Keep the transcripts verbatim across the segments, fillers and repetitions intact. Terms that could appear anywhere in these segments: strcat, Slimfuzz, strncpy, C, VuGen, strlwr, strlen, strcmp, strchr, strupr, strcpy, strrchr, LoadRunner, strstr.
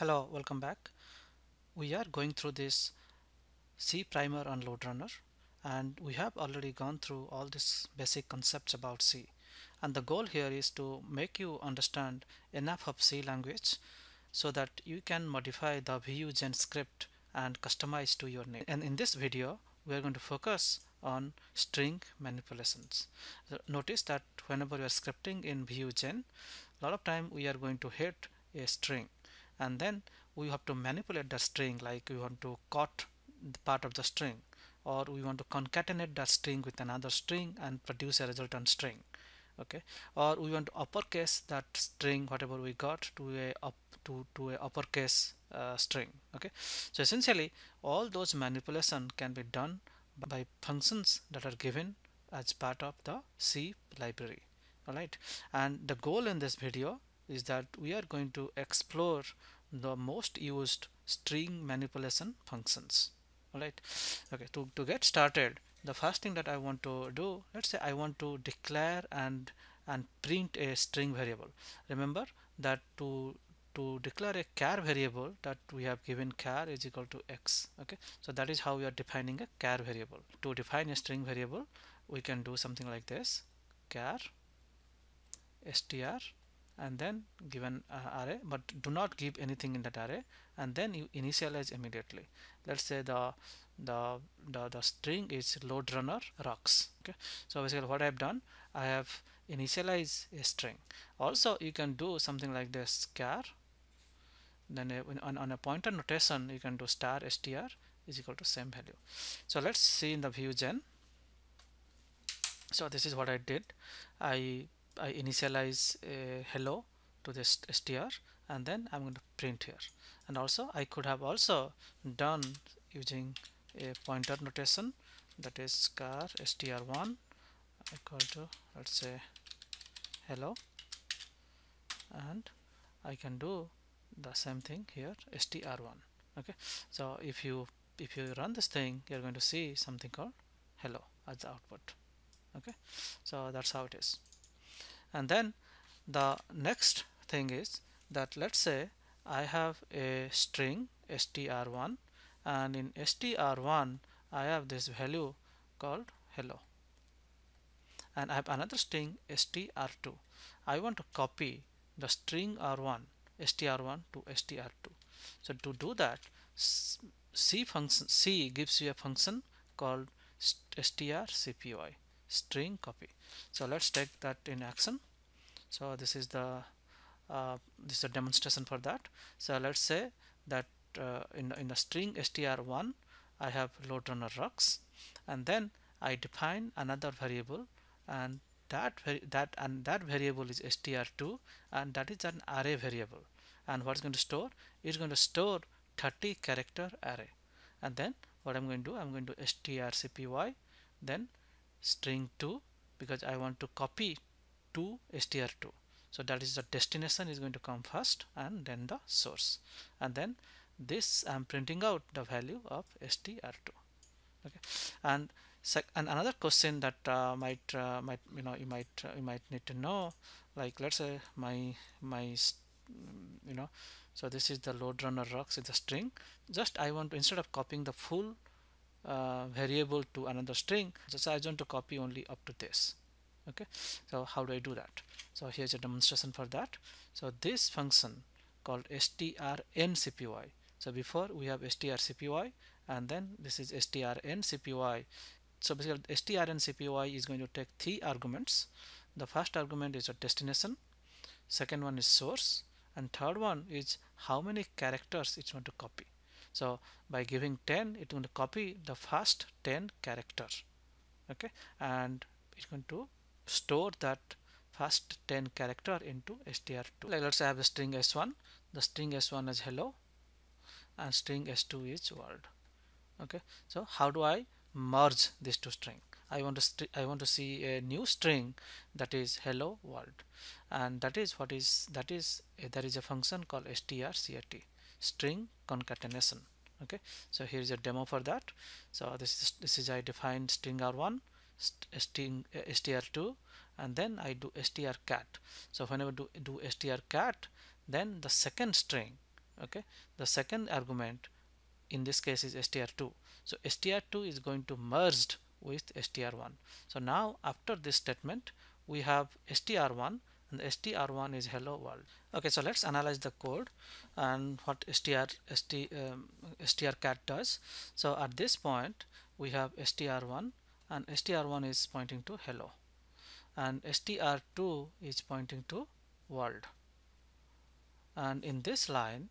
Hello, welcome back. We are going through this C primer on LoadRunner, and we have already gone through all these basic concepts about C, and the goal here is to make you understand enough of C language so that you can modify the VuGen script and customize to your need. And in this video we are going to focus on string manipulations. Notice that whenever you are scripting in VuGen, a lot of time we are going to hit a string, and then we have to manipulate the string, like we want to cut the part of the string, or we want to concatenate that string with another string and produce a resultant string, okay, or we want to uppercase that string, whatever we got, to a up to to a uppercase uh, string, okay. So essentially all those manipulation can be done by functions that are given as part of the C library. All right, and the goal in this video is that we are going to explore the most used string manipulation functions. Alright, okay, to, to get started, the first thing that I want to do, let's say I want to declare and and print a string variable. Remember that to to declare a char variable, that we have given char is equal to x, okay, so that is how we are defining a char variable. To define a string variable, we can do something like this: char str, and then given uh, array, but do not give anything in that array, and then you initialize immediately. Let's say the the the, the string is LoadRunner rocks, okay. So basically what I have done, I have initialized a string. Also you can do something like this: char, then a, on, on a pointer notation you can do star str is equal to same value. So let's see in the VuGen. So this is what I did. I I initialize a hello to this str, and then I'm going to print here. And also I could have also done using a pointer notation, that is char str one equal to, let's say, hello, and I can do the same thing here, str one, okay. So if you if you run this thing, you're going to see something called hello as the output, okay. So that's how it is. And then the next thing is that, let's say I have a string str one, and in str one I have this value called hello, and I have another string str two. I want to copy the string r one, str one to str two. So to do that, C function C gives you a function called strcpy, string copy. So let's take that in action. So this is the uh, this is a demonstration for that. So let's say that uh, in in the string str one I have LoadRunner rocks, and then I define another variable, and that that and that variable is str two, and that is an array variable. And what's going to store? It's going to store thirty character array. And then what I'm going to do? I'm going to strcpy, then string two, because I want to copy to str two. So that is the destination is going to come first, and then the source, and then this I'm printing out the value of str two, okay. And sec and another question that uh, might uh, might you know you might uh, you might need to know, like, let's say my my you know so this is the LoadRunner rocks, it's a string. Just I want to, instead of copying the full Uh, variable to another string, so I want to copy only up to this, okay. So how do I do that? So here's a demonstration for that. So this function called strncpy, so before we have strcpy, and then this is strncpy. So basically strncpy is going to take three arguments. The first argument is a destination, second one is source, and third one is how many characters it's going to copy. So by giving ten, it's going to copy the first ten characters, okay, and it's going to store that first ten character into str two. Like, let's say I have a string s one. The string s one is hello, and string s two is world, okay. So how do I merge these two strings? I want to I want to see a new string that is hello world, and that is what is that is there is a function called strcrt, string concatenation, okay. So here is a demo for that. So this is this is I defined string r one, string str two, and then I do strcat. So whenever do do strcat, then the second string Okay, the second argument in this case is S T R two. So S T R two is going to merged with S T R one. So now after this statement we have S T R one, and the S T R one is hello world. Okay, so let's analyze the code and what strcat does. So at this point we have S T R one, and S T R one is pointing to hello, and S T R two is pointing to world. And in this line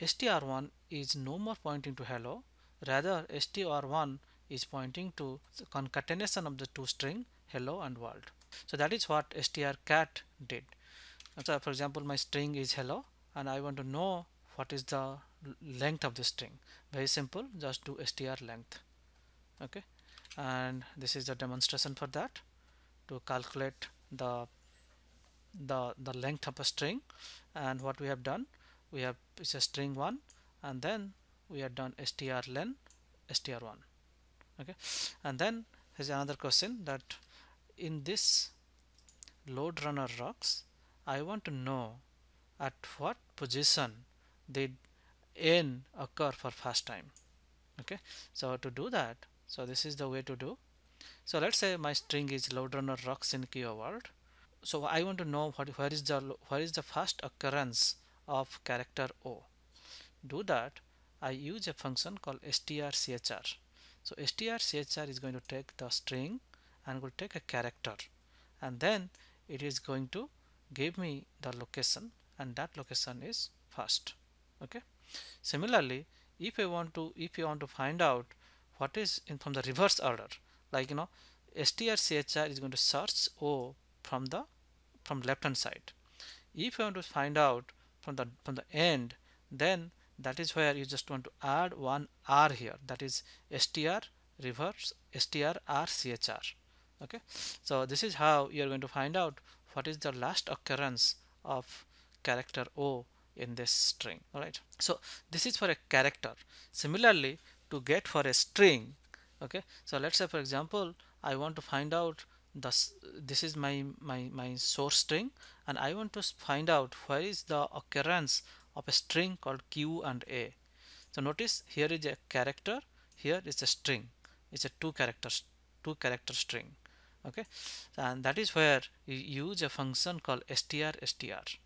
S T R one is no more pointing to hello, rather S T R one is pointing to the concatenation of the two string hello and world. So that is what strcat did. So for example, my string is hello and I want to know what is the length of the string. Very simple, just do str length. Okay, and this is the demonstration for that, to calculate the the the length of a string. And what we have done, we have it's a string one, and then we have done strlen str one. Okay, and then there's another question that in this load runner rocks, I want to know at what position did n occur for first time. Okay, so to do that, so this is the way to do. So let's say my string is load runner rocks in keyword. So I want to know what where is the where is the first occurrence of character O. Do that, I use a function called strchr. So strchr is going to take the string and will take a character, and then it is going to give me the location, and that location is first. Okay, similarly, if you want to if you want to find out what is in from the reverse order, like you know strchr is going to search O from the from left hand side. If you want to find out from the from the end, then that is where you just want to add one R here, that is str reverse strrchr. Okay, so this is how you are going to find out what is the last occurrence of character O in this string. All right, so this is for a character. Similarly, to get for a string, okay, so let's say for example I want to find out this this is my my my source string, and I want to find out where is the occurrence of a string called Q and A. So notice here is a character, here is a string, it's a two characters two character string. Okay, and that is where you use a function called strstr.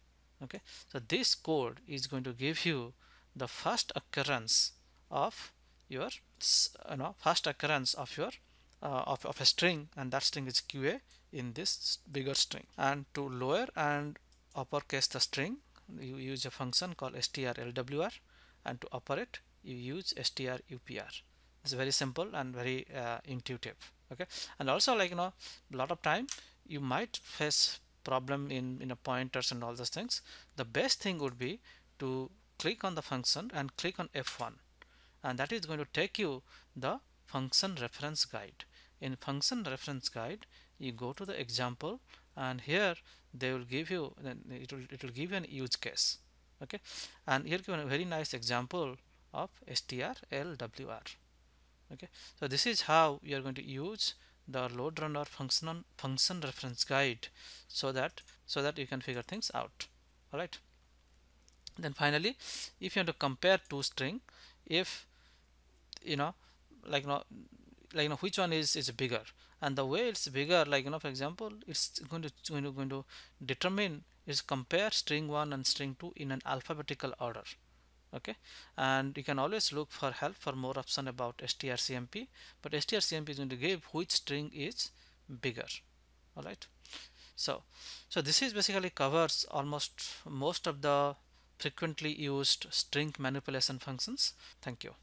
Okay, so this code is going to give you the first occurrence of your you know first occurrence of your uh, of, of a string, and that string is Q A in this bigger string. And to lower and uppercase the string, you use a function called strlwr, and to upper it you use strupr. It's very simple and very uh, intuitive. Okay, and also like you know a lot of time you might face problem in in a pointers and all those things. The best thing would be to click on the function and click on F one, and that is going to take you the function reference guide. In function reference guide you go to the example, and here they will give you then it will it will give you an use case. Okay, and here given a very nice example of strlwr. Okay, so this is how you are going to use the load runner function function reference guide, so that so that you can figure things out. All right, then finally, if you want to compare two string, if you know like you know like you know which one is is bigger, and the way it's bigger, like you know for example, it's going to going to, going to determine is compare string one and string two in an alphabetical order. Okay, and you can always look for help for more option about strcmp, but strcmp is going to give which string is bigger. All right, so so this is basically covers almost most of the frequently used string manipulation functions. Thank you.